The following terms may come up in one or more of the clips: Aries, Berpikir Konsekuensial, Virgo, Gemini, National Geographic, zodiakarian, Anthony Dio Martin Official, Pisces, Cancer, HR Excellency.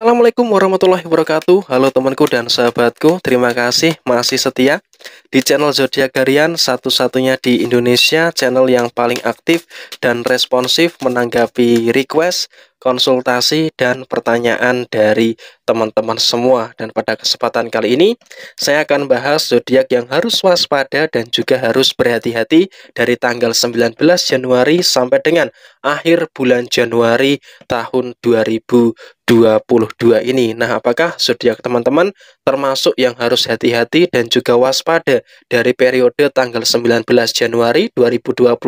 Assalamualaikum warahmatullahi wabarakatuh. Halo temanku dan sahabatku, terima kasih masih setia di channel Zodiakarian, satu-satunya di Indonesia, channel yang paling aktif dan responsif menanggapi request, konsultasi, dan pertanyaan dari teman-teman semua. Dan pada kesempatan kali ini saya akan bahas zodiak yang harus waspada dan juga harus berhati-hati dari tanggal 19 Januari sampai dengan akhir bulan Januari tahun 2022 ini. Nah, apakah zodiak teman-teman termasuk yang harus hati-hati dan juga waspada dari periode tanggal 19 Januari 2022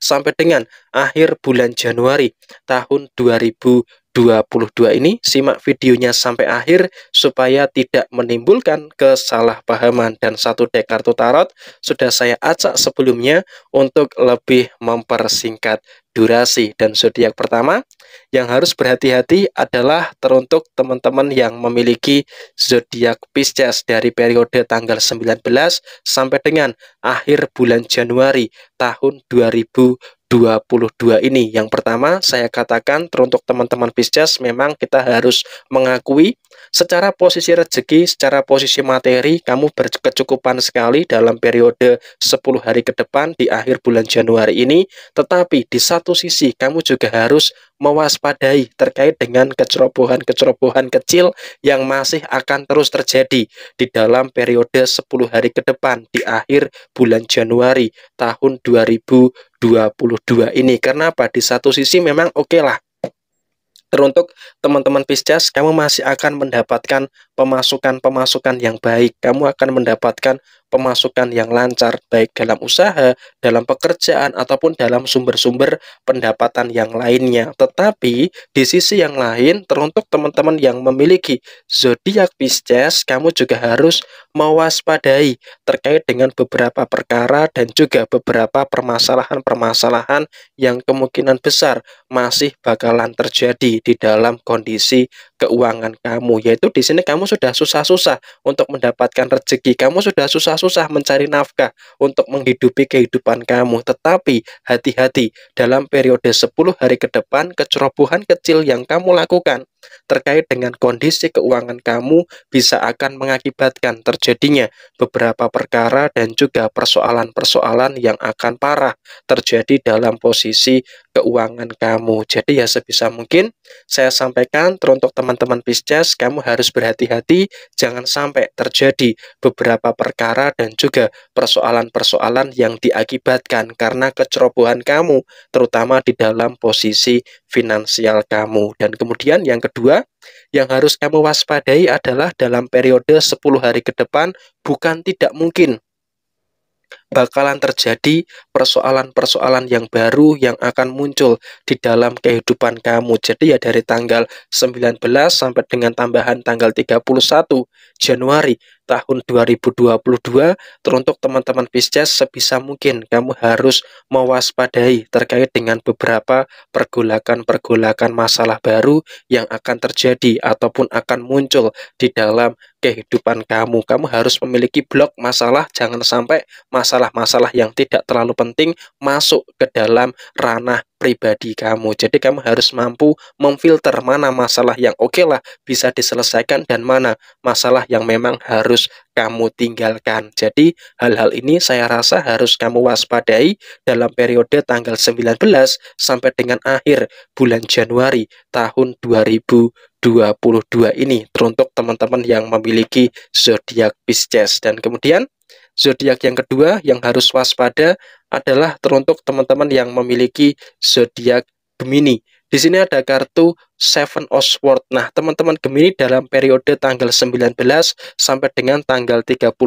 sampai dengan akhir bulan Januari tahun 2022 ini? Simak videonya sampai akhir supaya tidak menimbulkan kesalahpahaman. Dan satu dek kartu tarot sudah saya acak sebelumnya untuk lebih mempersingkat durasi. Dan zodiak pertama yang harus berhati-hati adalah teruntuk teman-teman yang memiliki zodiak Pisces dari periode tanggal 19 sampai dengan akhir bulan Januari tahun 2022 ini. Yang pertama saya katakan teruntuk teman-teman Pisces, memang kita harus mengakui secara posisi rezeki, secara posisi materi, kamu berkecukupan sekali dalam periode 10 hari ke depan di akhir bulan Januari ini. Tetapi di satu sisi kamu juga harus mewaspadai terkait dengan kecerobohan-kecerobohan kecil yang masih akan terus terjadi di dalam periode 10 hari ke depan di akhir bulan Januari tahun 2022 ini. Karena apa? Di satu sisi memang oke lah, teruntuk teman-teman Pisces, kamu masih akan mendapatkan pemasukan yang baik. Kamu akan mendapatkan pemasukan yang lancar, baik dalam usaha, dalam pekerjaan, ataupun dalam sumber-sumber pendapatan yang lainnya. Tetapi di sisi yang lain, teruntuk teman-teman yang memiliki zodiak Pisces, kamu juga harus mewaspadai terkait dengan beberapa perkara dan juga beberapa permasalahan-permasalahan yang kemungkinan besar masih bakalan terjadi di dalam kondisi keuangan kamu. Yaitu di sini kamu sudah susah-susah untuk mendapatkan rezeki, kamu sudah susah-susah mencari nafkah untuk menghidupi kehidupan kamu. Tetapi hati-hati dalam periode 10 hari ke depan, kecerobohan kecil yang kamu lakukan terkait dengan kondisi keuangan kamu bisa akan mengakibatkan terjadinya beberapa perkara dan juga persoalan-persoalan yang akan parah terjadi dalam posisi keuangan kamu. Jadi ya sebisa mungkin saya sampaikan teruntuk teman-teman Pisces, kamu harus berhati-hati jangan sampai terjadi beberapa perkara dan juga persoalan-persoalan yang diakibatkan karena kecerobohan kamu, terutama di dalam posisi finansial kamu. Dan kemudian yang kedua yang harus kamu waspadai adalah dalam periode 10 hari ke depan, bukan tidak mungkin bakalan terjadi persoalan-persoalan yang baru yang akan muncul di dalam kehidupan kamu. Jadi ya dari tanggal 19 sampai dengan tambahan tanggal 31 Januari tahun 2022, teruntuk teman-teman Pisces sebisa mungkin kamu harus mewaspadai terkait dengan beberapa pergolakan-pergolakan masalah baru yang akan terjadi ataupun akan muncul di dalam kehidupan kamu. Kamu harus memiliki blok masalah, jangan sampai masalah-masalah yang tidak terlalu penting masuk ke dalam ranah pribadi kamu. Jadi kamu harus mampu memfilter mana masalah yang oke lah bisa diselesaikan dan mana masalah yang memang harus kamu tinggalkan. Jadi hal-hal ini saya rasa harus kamu waspadai dalam periode tanggal 19 sampai dengan akhir bulan Januari tahun 2022 ini, teruntuk teman-teman yang memiliki zodiak Pisces. Dan kemudian zodiak yang kedua yang harus waspada adalah teruntuk teman-teman yang memiliki zodiak Gemini. Di sini ada kartu Seven of Swords. Nah, teman-teman Gemini dalam periode tanggal 19 sampai dengan tanggal 31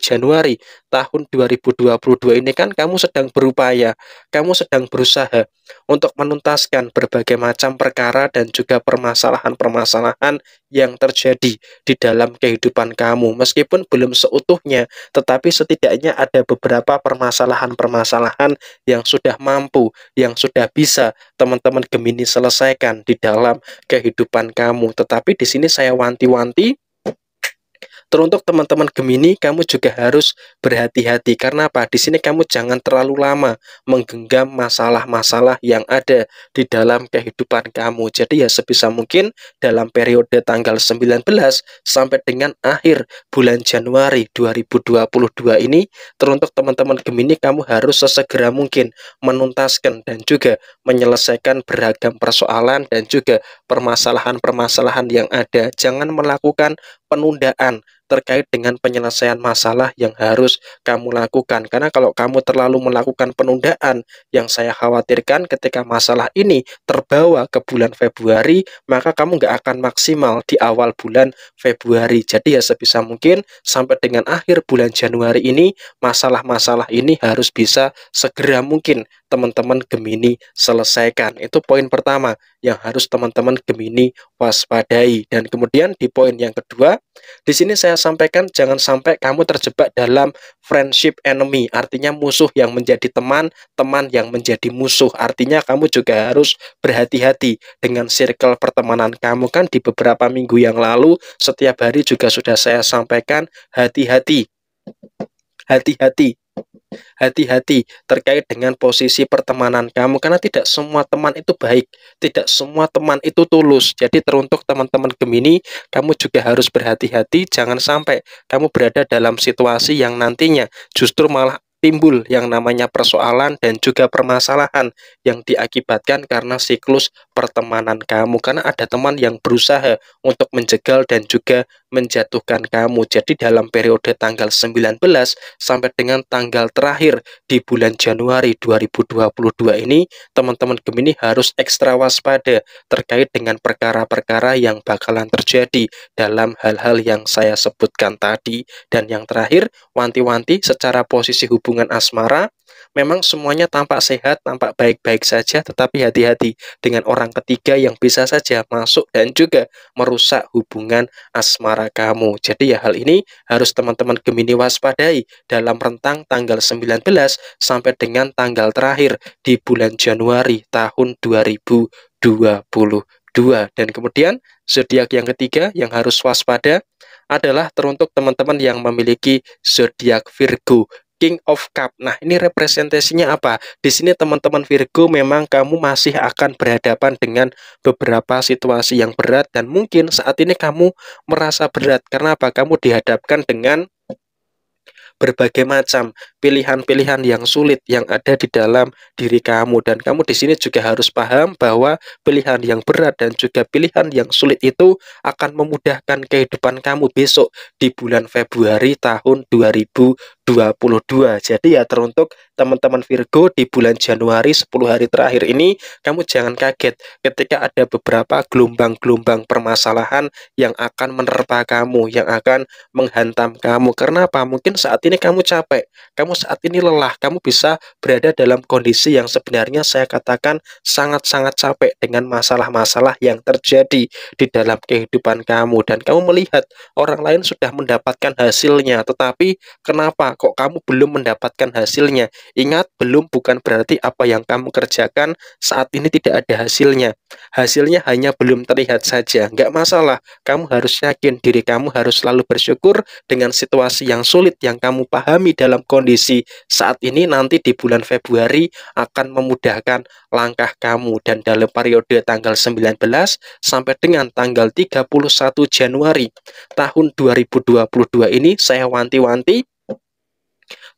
Januari tahun 2022 ini kan kamu sedang berupaya, kamu sedang berusaha untuk menuntaskan berbagai macam perkara dan juga permasalahan-permasalahan yang terjadi di dalam kehidupan kamu. Meskipun belum seutuhnya, tetapi setidaknya ada beberapa permasalahan-permasalahan yang sudah mampu, yang sudah bisa teman-teman Gemini selesaikan di dalam kehidupan kamu. Tetapi di sini saya wanti-wanti Teruntuk teman-teman Gemini, kamu juga harus berhati-hati. Karena apa? Di sini kamu jangan terlalu lama menggenggam masalah-masalah yang ada di dalam kehidupan kamu. Jadi ya sebisa mungkin dalam periode tanggal 19 sampai dengan akhir bulan Januari 2022 ini, teruntuk teman-teman Gemini, kamu harus sesegera mungkin menuntaskan dan juga menyelesaikan beragam persoalan dan juga permasalahan-permasalahan yang ada. Jangan melakukan penundaan terkait dengan penyelesaian masalah yang harus kamu lakukan. Karena kalau kamu terlalu melakukan penundaan, yang saya khawatirkan ketika masalah ini terbawa ke bulan Februari, maka kamu nggak akan maksimal di awal bulan Februari. Jadi ya sebisa mungkin sampai dengan akhir bulan Januari ini, masalah-masalah ini harus bisa segera mungkin teman-teman Gemini selesaikan. Itu poin pertama yang harus teman-teman Gemini waspadai. Dan kemudian di poin yang kedua, di sini saya sampaikan jangan sampai kamu terjebak dalam friendship enemy, artinya musuh yang menjadi teman, teman yang menjadi musuh. Artinya kamu juga harus berhati-hati dengan circle pertemanan kamu. Kan di beberapa minggu yang lalu setiap hari juga sudah saya sampaikan, hati-hati terkait dengan posisi pertemanan kamu, karena tidak semua teman itu baik, tidak semua teman itu tulus. Jadi teruntuk teman-teman Gemini, kamu juga harus berhati-hati, jangan sampai kamu berada dalam situasi yang nantinya justru malah timbul yang namanya persoalan dan juga permasalahan yang diakibatkan karena siklus pertemanan kamu. Karena ada teman yang berusaha untuk menjegal dan juga menjatuhkan kamu. Jadi dalam periode tanggal 19 sampai dengan tanggal terakhir di bulan Januari 2022 ini, teman-teman Gemini harus ekstra waspada terkait dengan perkara-perkara yang bakalan terjadi dalam hal-hal yang saya sebutkan tadi. Dan yang terakhir, wanti-wanti secara posisi hubungan asmara, memang semuanya tampak sehat, tampak baik-baik saja, tetapi hati-hati dengan orang ketiga yang bisa saja masuk dan juga merusak hubungan asmara kamu. Jadi ya hal ini harus teman-teman Gemini waspadai dalam rentang tanggal 19 sampai dengan tanggal terakhir di bulan Januari tahun 2022. Dan kemudian zodiak yang ketiga yang harus waspada adalah teruntuk teman-teman yang memiliki zodiak Virgo, King of Cup. Nah, ini representasinya apa? Di sini teman-teman Virgo, memang kamu masih akan berhadapan dengan beberapa situasi yang berat dan mungkin saat ini kamu merasa berat. Karena apa? Kamu dihadapkan dengan berbagai macam pilihan-pilihan yang sulit yang ada di dalam diri kamu. Dan kamu di sini juga harus paham bahwa pilihan yang berat dan juga pilihan yang sulit itu akan memudahkan kehidupan kamu besok di bulan Februari tahun 2022. Jadi ya teruntuk teman-teman Virgo, di bulan Januari 10 hari terakhir ini, kamu jangan kaget ketika ada beberapa gelombang-gelombang permasalahan yang akan menerpa kamu, yang akan menghantam kamu. Karena apa? Mungkin saat ini kamu capek, kamu saat ini lelah, kamu bisa berada dalam kondisi yang sebenarnya saya katakan sangat-sangat capek dengan masalah-masalah yang terjadi di dalam kehidupan kamu. Dan kamu melihat orang lain sudah mendapatkan hasilnya, tetapi kenapa kok kamu belum mendapatkan hasilnya? Ingat, belum bukan berarti apa yang kamu kerjakan saat ini tidak ada hasilnya. Hasilnya hanya belum terlihat saja. Nggak masalah, kamu harus yakin diri kamu, harus selalu bersyukur dengan situasi yang sulit yang kamu pahami dalam kondisi saat ini. Nanti di bulan Februari akan memudahkan langkah kamu. Dan dalam periode tanggal 19 sampai dengan tanggal 31 Januari tahun 2022 ini, saya wanti-wanti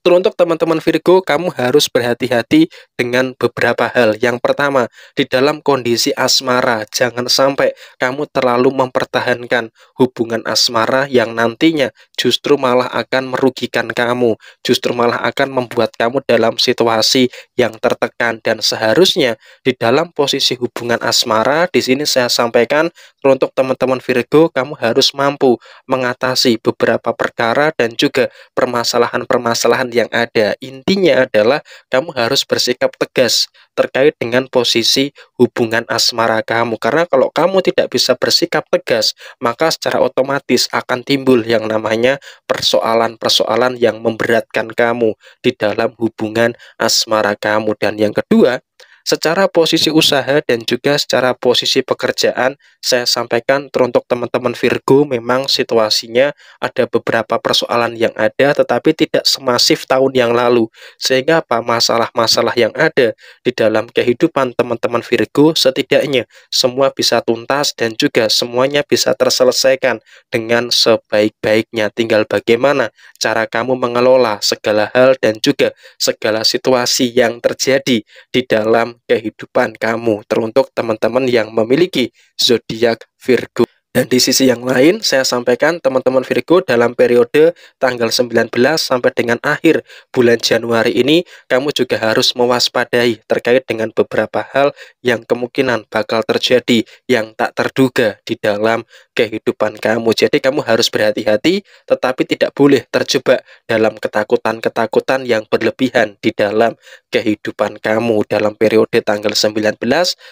teruntuk teman-teman Virgo, kamu harus berhati-hati dengan beberapa hal. Yang pertama, di dalam kondisi asmara, jangan sampai kamu terlalu mempertahankan hubungan asmara yang nantinya justru malah akan merugikan kamu, justru malah akan membuat kamu dalam situasi yang tertekan. Dan seharusnya di dalam posisi hubungan asmara, di sini saya sampaikan teruntuk teman-teman Virgo, kamu harus mampu mengatasi beberapa perkara dan juga permasalahan-permasalahan yang ada. Intinya adalah kamu harus bersikap tegas terkait dengan posisi hubungan asmara kamu. Karena kalau kamu tidak bisa bersikap tegas, maka secara otomatis akan timbul yang namanya persoalan-persoalan yang memberatkan kamu di dalam hubungan asmara kamu. Dan yang kedua, Secara posisi usaha dan juga secara posisi pekerjaan, saya sampaikan teruntuk teman-teman Virgo, memang situasinya ada beberapa persoalan yang ada, tetapi tidak semasif tahun yang lalu. Sehingga apa, masalah-masalah yang ada di dalam kehidupan teman-teman Virgo setidaknya semua bisa tuntas dan juga semuanya bisa terselesaikan dengan sebaik-baiknya. Tinggal bagaimana cara kamu mengelola segala hal dan juga segala situasi yang terjadi di dalam kehidupan kamu, teruntuk teman-teman yang memiliki zodiak Virgo. Dan di sisi yang lain, saya sampaikan teman-teman Virgo dalam periode tanggal 19 sampai dengan akhir bulan Januari ini, kamu juga harus mewaspadai terkait dengan beberapa hal yang kemungkinan bakal terjadi yang tak terduga di dalam kehidupan kamu. Jadi kamu harus berhati-hati, tetapi tidak boleh terjebak dalam ketakutan-ketakutan yang berlebihan di dalam kehidupan kamu dalam periode tanggal 19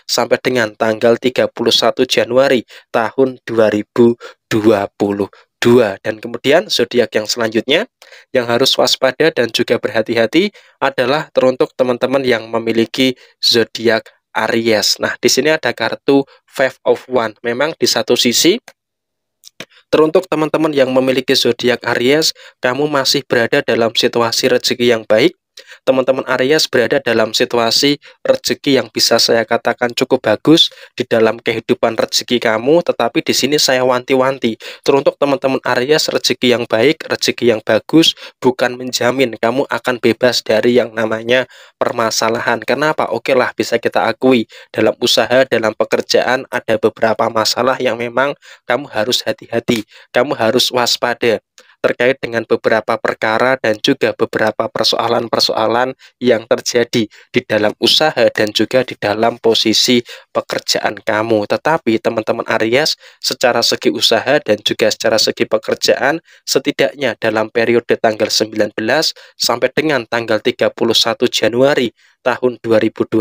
sampai dengan tanggal 31 Januari tahun 2022. Dan kemudian zodiak yang selanjutnya yang harus waspada dan juga berhati-hati adalah teruntuk teman-teman yang memiliki zodiak Aries. Nah, di sini ada kartu Five of Wands. Memang di satu sisi teruntuk teman-teman yang memiliki zodiak Aries, kamu masih berada dalam situasi rezeki yang baik. Teman-teman Aries berada dalam situasi rezeki yang bisa saya katakan cukup bagus di dalam kehidupan rezeki kamu, tetapi di sini saya wanti-wanti teruntuk teman-teman Aries, rezeki yang baik, rezeki yang bagus bukan menjamin kamu akan bebas dari yang namanya permasalahan. Kenapa? Oke lah, bisa kita akui dalam usaha, dalam pekerjaan ada beberapa masalah yang memang kamu harus hati-hati, kamu harus waspada terkait dengan beberapa perkara dan juga beberapa persoalan-persoalan yang terjadi di dalam usaha dan juga di dalam posisi pekerjaan kamu. Tetapi teman-teman Aries secara segi usaha dan juga secara segi pekerjaan setidaknya dalam periode tanggal 19 sampai dengan tanggal 31 Januari tahun 2022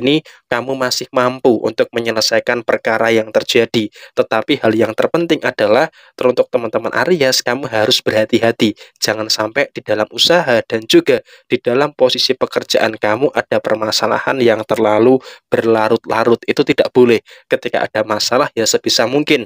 ini kamu masih mampu untuk menyelesaikan perkara yang terjadi. Tetapi hal yang terpenting adalah teruntuk teman-teman Aries, kamu harus berhati-hati. Jangan sampai di dalam usaha dan juga di dalam posisi pekerjaan kamu ada permasalahan yang terlalu berlarut-larut. Itu tidak boleh. Ketika ada masalah ya sebisa mungkin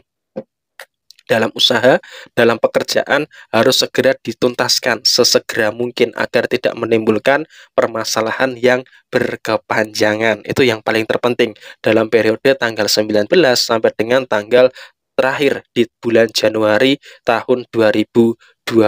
dalam usaha, dalam pekerjaan harus segera dituntaskan sesegera mungkin agar tidak menimbulkan permasalahan yang berkepanjangan. Itu yang paling terpenting dalam periode tanggal 19 sampai dengan tanggal terakhir di bulan Januari tahun 2022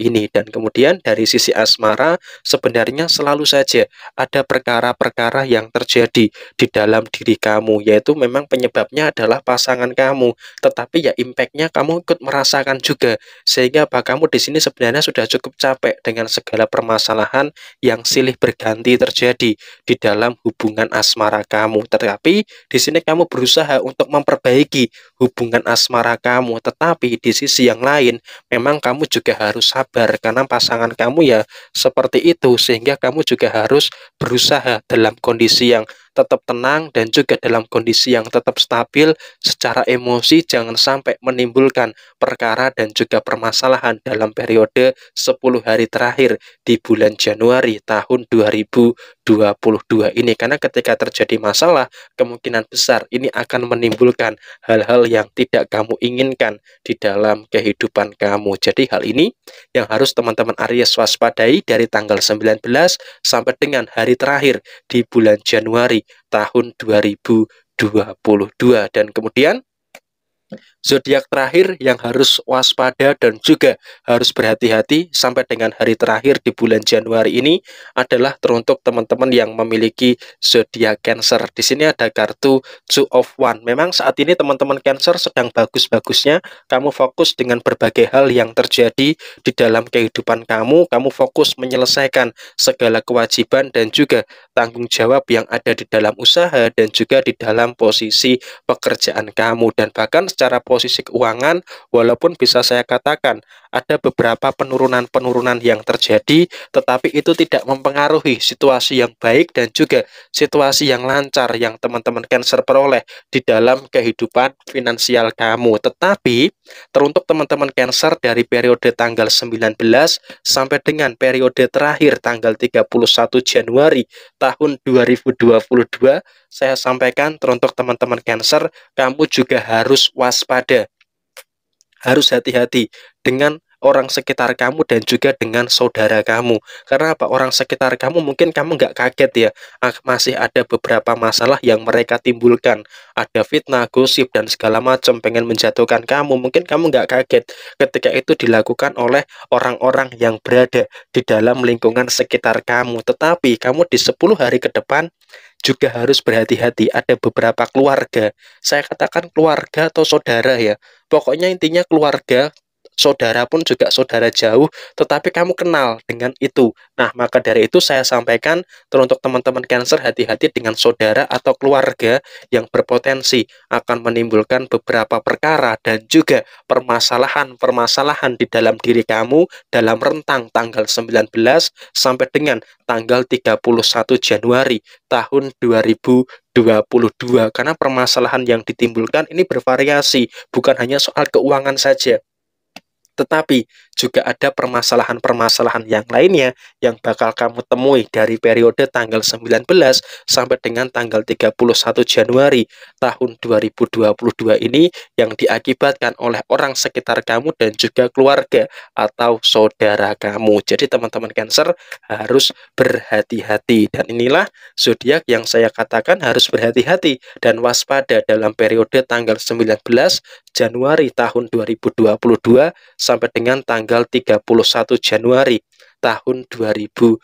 ini. Dan kemudian dari sisi asmara, sebenarnya selalu saja ada perkara-perkara yang terjadi di dalam diri kamu, yaitu memang penyebabnya adalah pasangan kamu, tetapi ya impactnya kamu ikut merasakan juga, sehingga apa, kamu di sini sebenarnya sudah cukup capek dengan segala permasalahan yang silih berganti terjadi di dalam hubungan asmara kamu. Tetapi di sini kamu berusaha untuk memperbaiki hubungan asmara kamu, tetapi di sisi yang lain memang kamu juga harus sabar karena pasangan kamu ya seperti itu, sehingga kamu juga harus berusaha dalam kondisi yang tetap tenang dan juga dalam kondisi yang tetap stabil secara emosi, jangan sampai menimbulkan perkara dan juga permasalahan dalam periode 10 hari terakhir di bulan Januari tahun 2022 ini, karena ketika terjadi masalah kemungkinan besar ini akan menimbulkan hal-hal yang tidak kamu inginkan di dalam kehidupan kamu. Jadi hal ini yang harus teman-teman Aries waspadai dari tanggal 19 sampai dengan hari terakhir di bulan Januari tahun 2022. Dan kemudian zodiak terakhir yang harus waspada dan juga harus berhati-hati sampai dengan hari terakhir di bulan Januari ini adalah teruntuk teman-teman yang memiliki zodiak Cancer. Di sini ada kartu Two of Wands. Memang saat ini teman-teman Cancer sedang bagus-bagusnya. Kamu fokus dengan berbagai hal yang terjadi di dalam kehidupan kamu. Kamu fokus menyelesaikan segala kewajiban dan juga tanggung jawab yang ada di dalam usaha dan juga di dalam posisi pekerjaan kamu. Dan bahkan secara posisi keuangan, walaupun bisa saya katakan ada beberapa penurunan-penurunan yang terjadi, tetapi itu tidak mempengaruhi situasi yang baik dan juga situasi yang lancar yang teman-teman Cancer peroleh di dalam kehidupan finansial kamu. Tetapi teruntuk teman-teman Cancer dari periode tanggal 19 sampai dengan periode terakhir tanggal 31 Januari tahun 2022, saya sampaikan teruntuk teman-teman Cancer, kamu juga harus waspada, harus hati-hati dengan orang sekitar kamu dan juga dengan saudara kamu. Karena apa? Orang sekitar kamu mungkin kamu nggak kaget ya, masih ada beberapa masalah yang mereka timbulkan, ada fitnah, gosip dan segala macam, pengen menjatuhkan kamu. Mungkin kamu nggak kaget ketika itu dilakukan oleh orang-orang yang berada di dalam lingkungan sekitar kamu. Tetapi kamu di 10 hari ke depan juga harus berhati-hati. Ada beberapa keluarga, saya katakan keluarga atau saudara ya, pokoknya intinya keluarga, saudara pun juga saudara jauh, tetapi kamu kenal dengan itu. Nah, maka dari itu saya sampaikan teruntuk teman-teman Cancer, hati-hati dengan saudara atau keluarga yang berpotensi akan menimbulkan beberapa perkara dan juga permasalahan-permasalahan di dalam diri kamu dalam rentang tanggal 19 sampai dengan tanggal 31 Januari tahun 2022. Karena permasalahan yang ditimbulkan ini bervariasi, bukan hanya soal keuangan saja, tetapi juga ada permasalahan-permasalahan yang lainnya yang bakal kamu temui dari periode tanggal 19 sampai dengan tanggal 31 Januari tahun 2022 ini yang diakibatkan oleh orang sekitar kamu dan juga keluarga atau saudara kamu. Jadi teman-teman Cancer harus berhati-hati, dan inilah zodiak yang saya katakan harus berhati-hati dan waspada dalam periode tanggal 19 Januari tahun 2022 sampai dengan tanggal 31 Januari tahun 2022.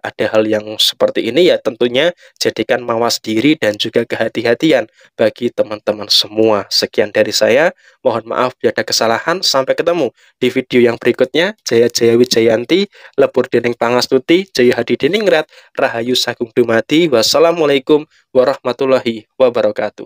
Ada hal yang seperti ini ya, tentunya jadikan mawas diri dan juga kehati-hatian bagi teman-teman semua. Sekian dari saya, mohon maaf bila ada kesalahan. Sampai ketemu di video yang berikutnya. Jaya Jaya Wijayanti, lebur dening pangastuti, jaya hadi dening rat, rahayu sagung dumadi. Wassalamualaikum warahmatullahi wabarakatuh.